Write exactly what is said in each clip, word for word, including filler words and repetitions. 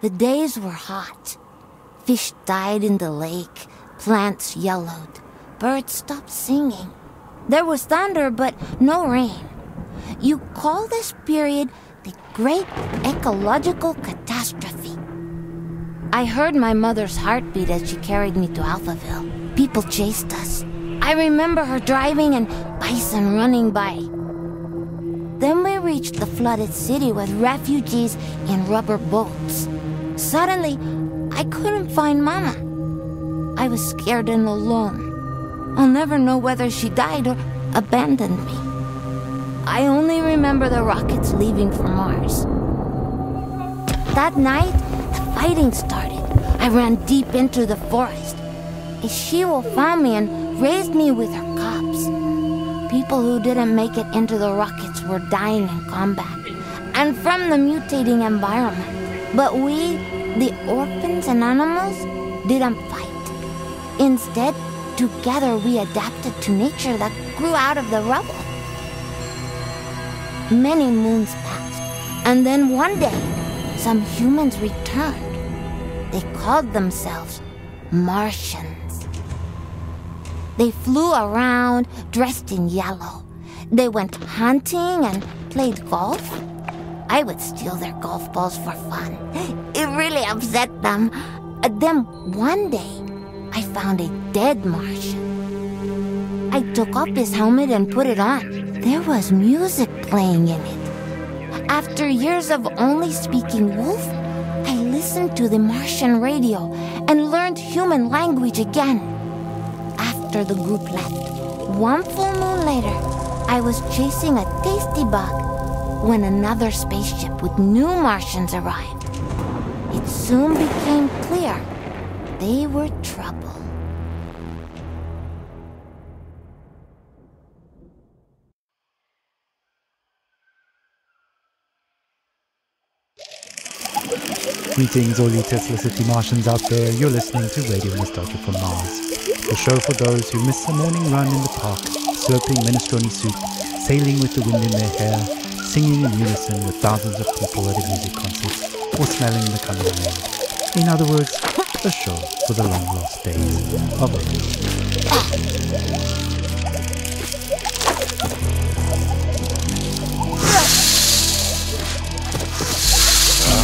The days were hot. Fish died in the lake, plants yellowed, birds stopped singing. There was thunder, but no rain. You call this period the Great Ecological Catastrophe. I heard my mother's heartbeat as she carried me to Alphaville. People chased us. I remember her driving and bison running by. Then we reached the flooded city with refugees in rubber boats. Suddenly, I couldn't find Mama. I was scared and alone. I'll never know whether she died or abandoned me. I only remember the rockets leaving for Mars. That night, the fighting started. I ran deep into the forest. A she-wolf found me and raised me with her cubs. People who didn't make it into the rockets were dying in combat and from the mutating environment. But we, the orphans and animals, didn't fight. Instead, together we adapted to nature that grew out of the rubble. Many moons passed, and then one day, some humans returned. They called themselves Martians. They flew around, dressed in yellow. They went hunting and played golf. I would steal their golf balls for fun. It really upset them. Then one day, I found a dead Martian. I took off his helmet and put it on. There was music playing in it. After years of only speaking wolf, I listened to the Martian radio and learned human language again. After the group left, one full moon later, I was chasing a tasty bug when another spaceship with new Martians arrived. It soon became clear they were trouble. Greetings all you Tesla City Martians out there, you're listening to Radio Nostalgia from Mars, the show for those who miss a morning run in the park, slurping minestrone soup, sailing with the wind in their hair, singing in unison with thousands of people at a music concert, or smelling the coming rain. In other words, a show for the long lost days of Earth.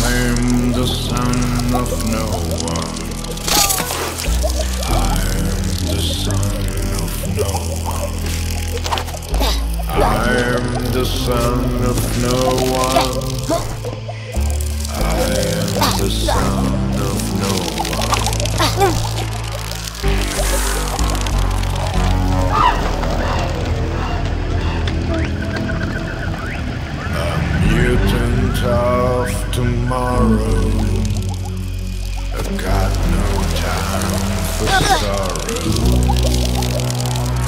I'm the son of no one. I'm the son of no one. I'm the son of no one. I am the son of no one. A mutant of tomorrow, I've got no time for sorrow.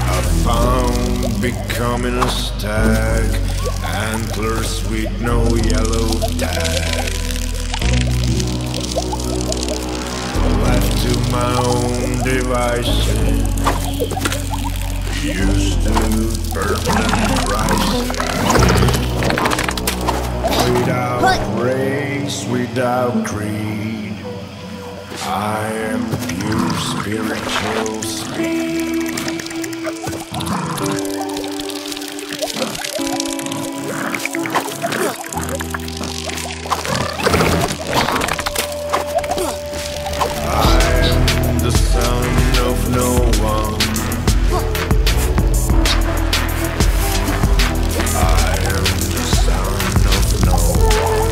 I found becoming a stag, antlers with no yellow tag. Left to my own devices, used to permanent prices. Without race, without creed, I am pure spiritual speed. I am the son of no one. I am the son of no one.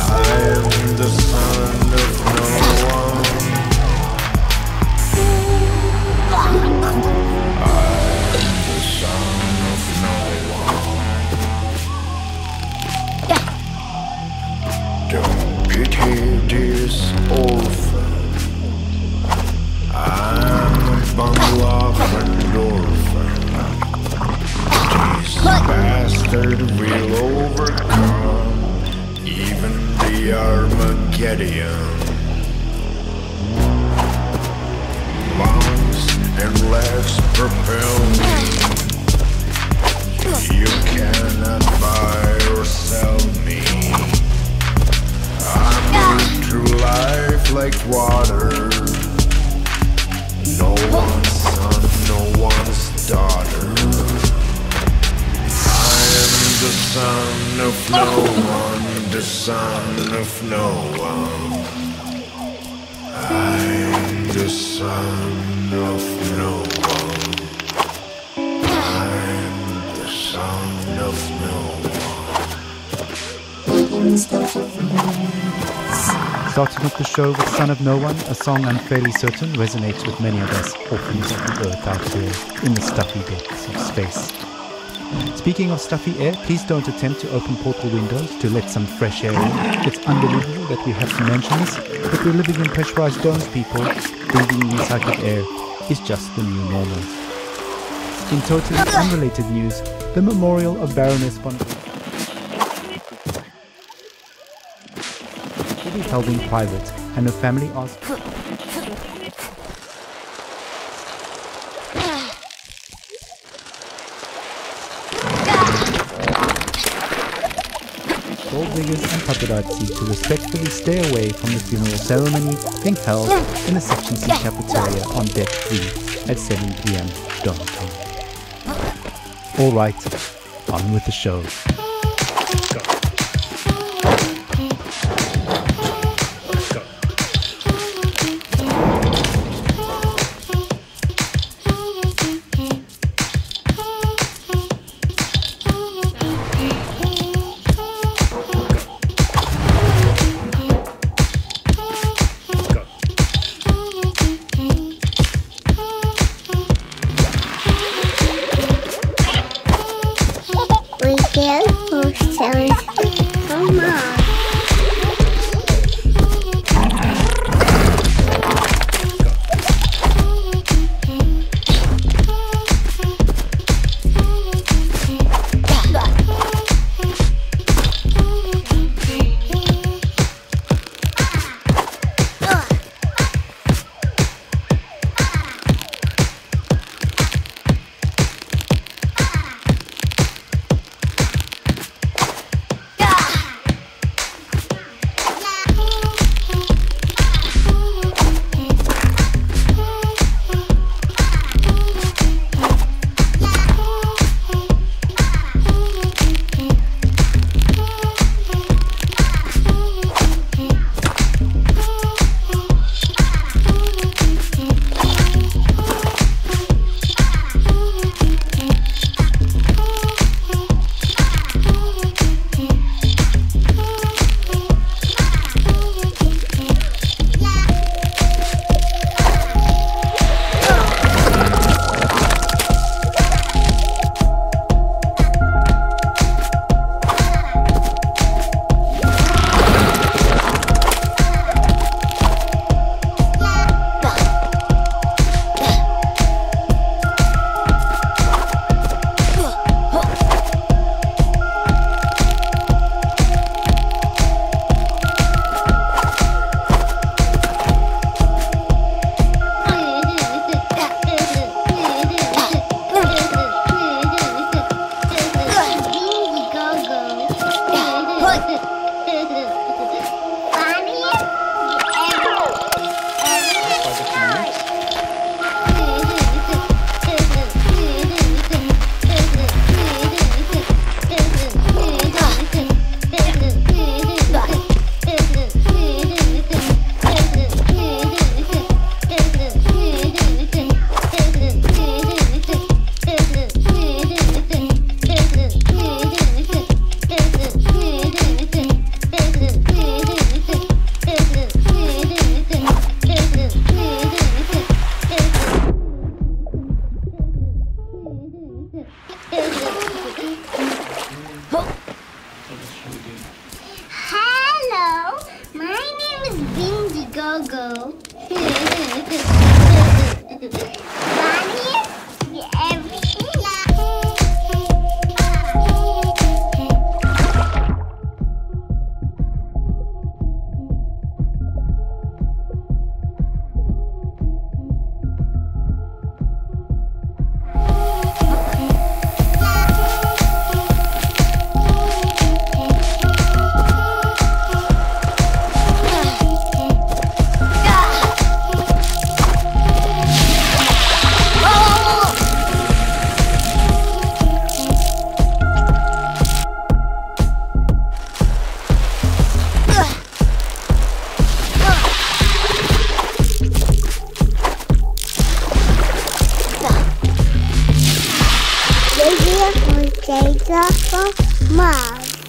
I am the son of no one. I am the son of no one. Don't pity this orphan. I'm a bum-loving orphan. This bastard will overcome even the Armageddon. Lungs and legs propel me. You cannot buy or sell son of no one, the son of no one. I'm the son of no one. I'm the son of no one. Starting off the show with Son of No One, a song I'm fairly certain resonates with many of us orphans of the earth out here in the stuffy depths of space. Speaking of stuffy air, please don't attempt to open portal windows to let some fresh air in. It's unbelievable that we have to mention this, but we're living in pressurized domes, people. Breathing recycled air is just the new normal. In totally unrelated news, the memorial of Baroness Von will be held in private, and her family asked. And paparazzi to respectfully stay away from the funeral ceremony being held in the Section C cafeteria on deck three at seven p m downtown. Alright, on with the show. Yeah.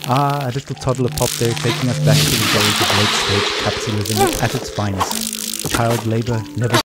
Ah, a little toddler pop there, taking us back to the days of late-stage capitalism at its finest. Child labour never...